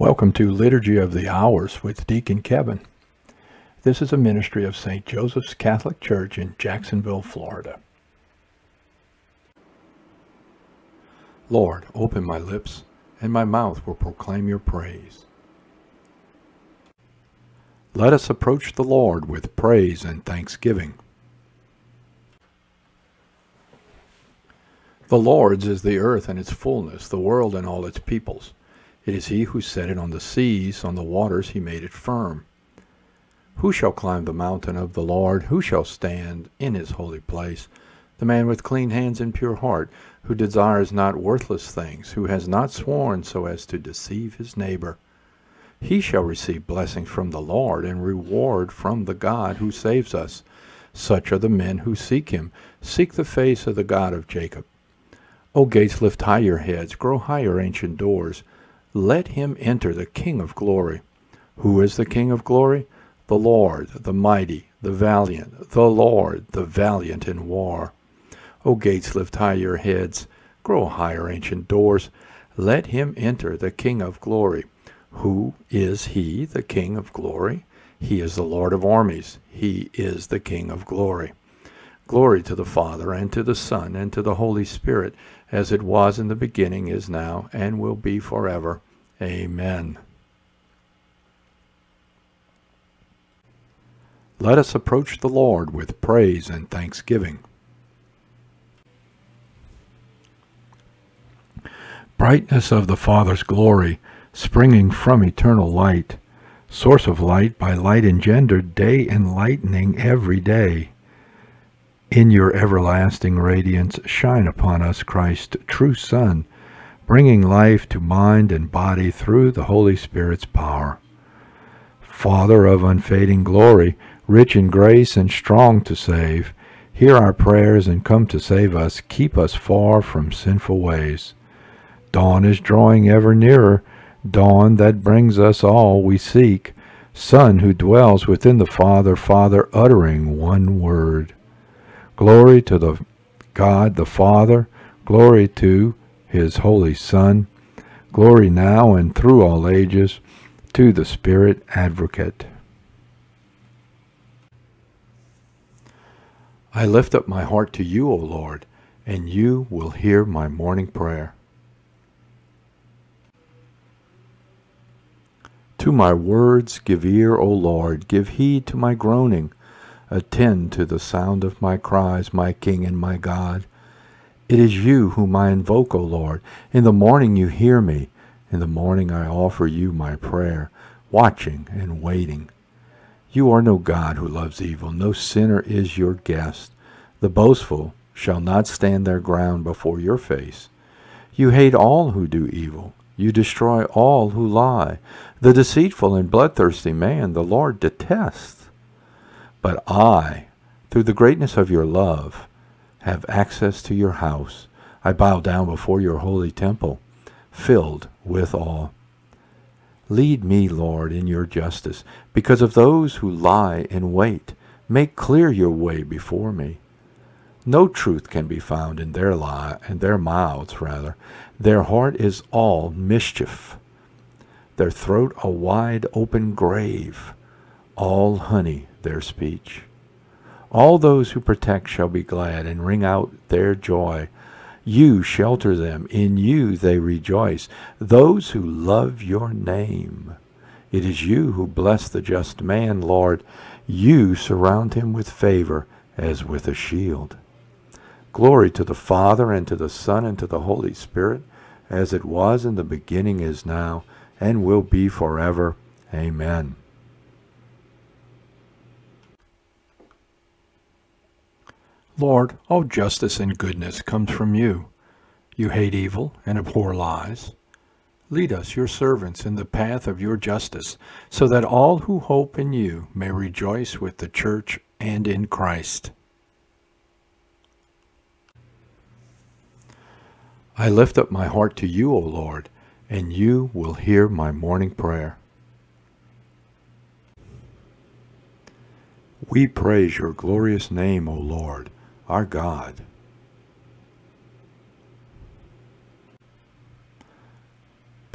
Welcome to Liturgy of the Hours with Deacon Kevin. This is a ministry of St. Joseph's Catholic Church in Jacksonville, Florida. Lord, open my lips, and my mouth will proclaim your praise. Let us approach the Lord with praise and thanksgiving. The Lord's is the earth and its fullness, the world and all its peoples. It is he who set it on the seas, on the waters he made it firm. Who shall climb the mountain of the Lord? Who shall stand in his holy place? The man with clean hands and pure heart, who desires not worthless things, who has not sworn so as to deceive his neighbor. He shall receive blessing from the Lord and reward from the God who saves us. Such are the men who seek him, seek the face of the God of Jacob. O gates, lift high your heads, grow higher, ancient doors. Let him enter, the King of glory. Who is the King of glory? The Lord, the mighty, the valiant, the Lord, the valiant in war. O gates, lift high your heads, grow higher, ancient doors. Let him enter, the King of glory. Who is he, the King of glory? He is the Lord of armies. He is the King of glory. Glory to the Father, and to the Son, and to the Holy Spirit, as it was in the beginning, is now, and will be forever. Amen. Let us approach the Lord with praise and thanksgiving. Brightness of the Father's glory, springing from eternal light, source of light, by light engendered, day enlightening every day. In your everlasting radiance shine upon us, Christ, true Son, bringing life to mind and body through the Holy Spirit's power. Father of unfading glory, rich in grace and strong to save, hear our prayers and come to save us, keep us far from sinful ways. Dawn is drawing ever nearer, dawn that brings us all we seek, Son who dwells within the Father, Father uttering one word. Glory to the God the Father, glory to his Holy Son, glory now and through all ages to the Spirit Advocate. I lift up my heart to you, O Lord, and you will hear my morning prayer. To my words give ear, O Lord, give heed to my groaning. Attend to the sound of my cries, my King and my God. It is you whom I invoke, O Lord. In the morning you hear me. In the morning I offer you my prayer, watching and waiting. You are no God who loves evil. No sinner is your guest. The boastful shall not stand their ground before your face. You hate all who do evil. You destroy all who lie. The deceitful and bloodthirsty man the Lord detests. But I, through the greatness of your love, have access to your house. I bow down before your holy temple, filled with awe. Lead me, Lord, in your justice, because of those who lie in wait. Make clear your way before me. No truth can be found in their mouths. Their heart is all mischief. Their throat a wide open grave, all honey their speech. All those who protect shall be glad and ring out their joy. You shelter them, in you they rejoice, those who love your name. It is you who bless the just man, Lord. You surround him with favor as with a shield. Glory to the Father, and to the Son, and to the Holy Spirit, as it was in the beginning, is now, and will be forever. Amen. Lord, all justice and goodness comes from you. You hate evil and abhor lies. Lead us, your servants, in the path of your justice, so that all who hope in you may rejoice with the church and in Christ. I lift up my heart to you, O Lord, and you will hear my morning prayer. We praise your glorious name, O Lord, our God.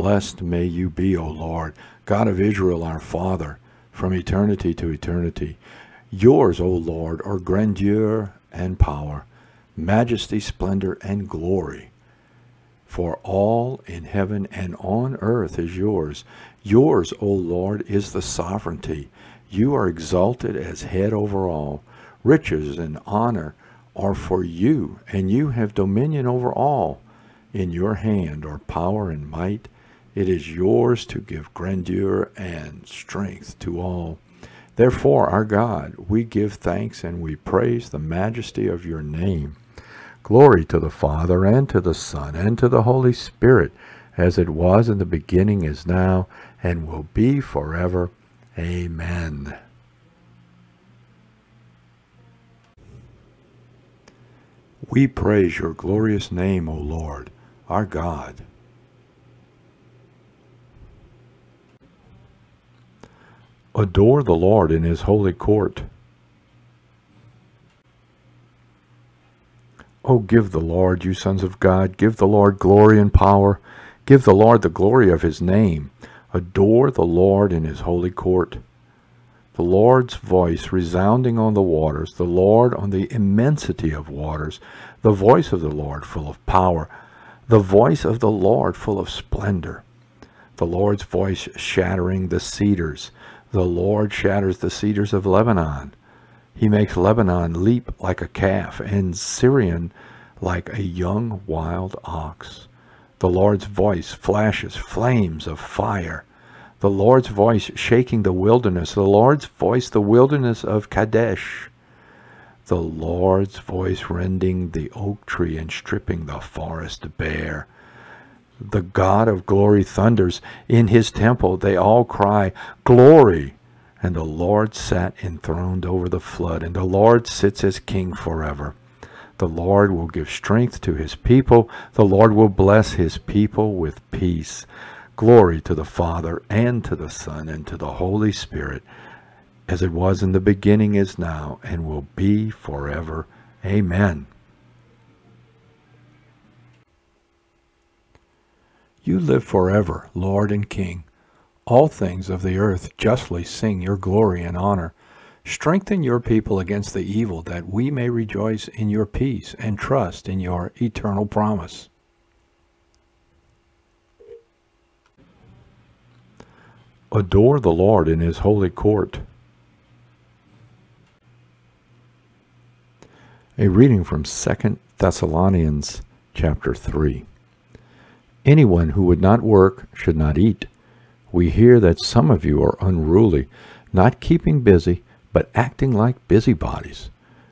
Blessed may you be, O Lord, God of Israel, our Father, from eternity to eternity. Yours, O Lord, are grandeur and power, majesty, splendor, and glory. For all in heaven and on earth is yours. Yours, O Lord, is the sovereignty. You are exalted as head over all. Riches and honor are for you, and you have dominion over all. In your hand are power and might. It is yours to give grandeur and strength to all. Therefore, our God, we give thanks and we praise the majesty of your name. Glory to the Father, and to the Son, and to the Holy Spirit, as it was in the beginning, is now, and will be forever. Amen. We praise your glorious name, O Lord, our God. Adore the Lord in his holy court. Oh, give the Lord, you sons of God, give the Lord glory and power. Give the Lord the glory of his name. Adore the Lord in his holy court. The Lord's voice resounding on the waters, the Lord on the immensity of waters, the voice of the Lord full of power, the voice of the Lord full of splendor. The Lord's voice shattering the cedars. The Lord shatters the cedars of Lebanon. He makes Lebanon leap like a calf, and Syrian like a young wild ox. The Lord's voice flashes flames of fire. The Lord's voice shaking the wilderness. The Lord's voice, the wilderness of Kadesh. The Lord's voice rending the oak tree and stripping the forest bare. The God of glory thunders in his temple. They all cry, glory. And the Lord sat enthroned over the flood, and the Lord sits as king forever. The Lord will give strength to his people. The Lord will bless his people with peace. Glory to the Father, and to the Son, and to the Holy Spirit, as it was in the beginning, is now, and will be forever. Amen. You live forever, Lord and King. All things of the earth justly sing your glory and honor. Strengthen your people against the evil, that we may rejoice in your peace and trust in your eternal promise. Adore the Lord in his holy court. A reading from 2 Thessalonians chapter 3. Anyone who would not work should not eat. We hear that some of you are unruly, not keeping busy, but acting like busybodies.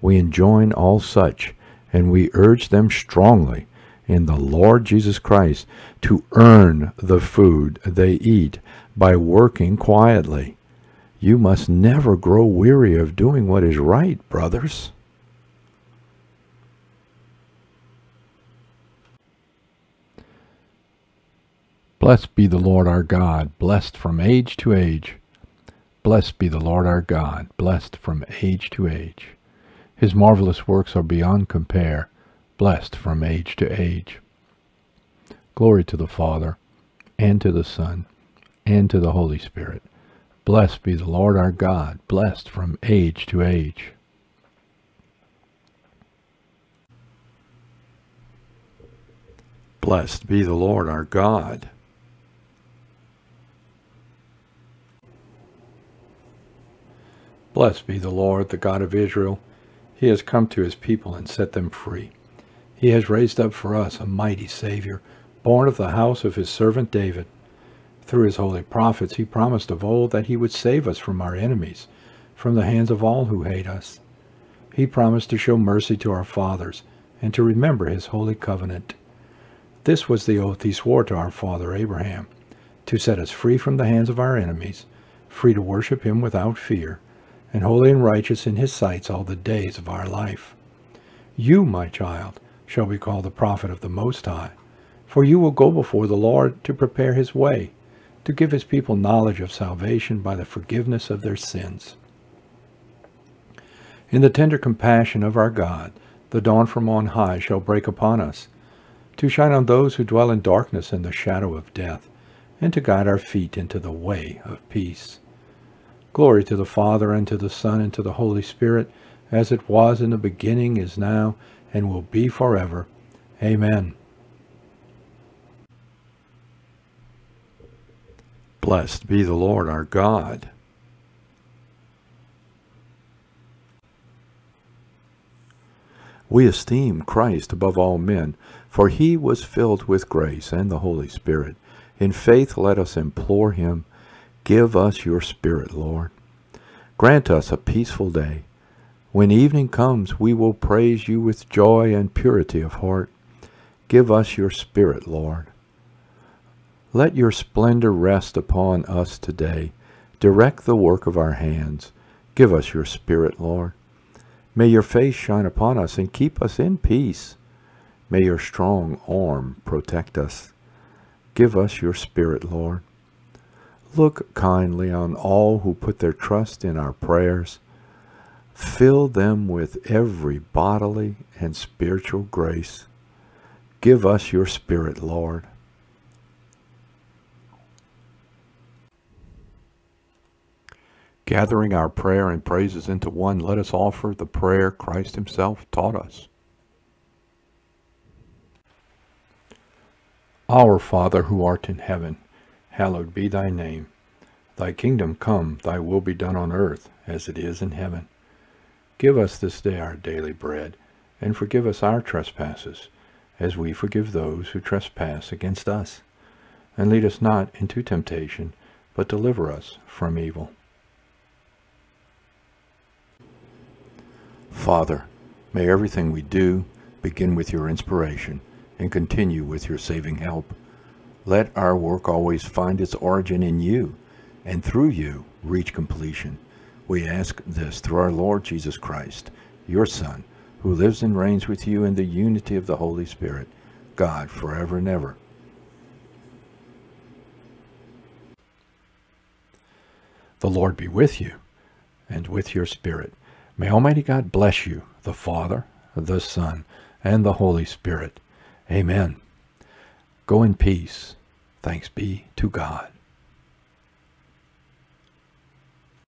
We enjoin all such, and we urge them strongly in the Lord Jesus Christ to earn the food they eat by working quietly. You must never grow weary of doing what is right, brothers. Blessed be the Lord our God, blessed from age to age. Blessed be the Lord our God, blessed from age to age. His marvelous works are beyond compare, blessed from age to age. Glory to the Father, and to the Son, and to the Holy Spirit. Blessed be the Lord our God, blessed from age to age. Blessed be the Lord our God. Blessed be the Lord, the God of Israel. He has come to his people and set them free. He has raised up for us a mighty Savior, born of the house of his servant David. Through his holy prophets, he promised of old that he would save us from our enemies, from the hands of all who hate us. He promised to show mercy to our fathers and to remember his holy covenant. This was the oath he swore to our father Abraham, to set us free from the hands of our enemies, free to worship him without fear, and holy and righteous in his sights all the days of our life. You, my child, shall be called the prophet of the Most High, for you will go before the Lord to prepare his way, to give his people knowledge of salvation by the forgiveness of their sins. In the tender compassion of our God, the dawn from on high shall break upon us, to shine on those who dwell in darkness and the shadow of death, and to guide our feet into the way of peace. Glory to the Father, and to the Son, and to the Holy Spirit, as it was in the beginning, is now, and will be forever. Amen. Blessed be the Lord our God. We esteem Christ above all men, for he was filled with grace and the Holy Spirit. In faith let us implore him, give us your Spirit, Lord. Grant us a peaceful day. When evening comes, we will praise you with joy and purity of heart. Give us your Spirit, Lord. Let your splendor rest upon us today. Direct the work of our hands. Give us your Spirit, Lord. May your face shine upon us and keep us in peace. May your strong arm protect us. Give us your Spirit, Lord. Look kindly on all who put their trust in our prayers. Fill them with every bodily and spiritual grace. Give us your Spirit, Lord. Gathering our prayer and praises into one, let us offer the prayer Christ himself taught us. Our Father, who art in heaven, hallowed be thy name. Thy kingdom come, thy will be done on earth as it is in heaven. Give us this day our daily bread, and forgive us our trespasses, as we forgive those who trespass against us. And lead us not into temptation, but deliver us from evil. Father, may everything we do begin with your inspiration and continue with your saving help. Let our work always find its origin in you, and through you reach completion. We ask this through our Lord Jesus Christ, your Son, who lives and reigns with you in the unity of the Holy Spirit, God, forever and ever. The Lord be with you, and with your spirit. May Almighty God bless you, the Father, the Son, and the Holy Spirit. Amen. Go in peace. Thanks be to God.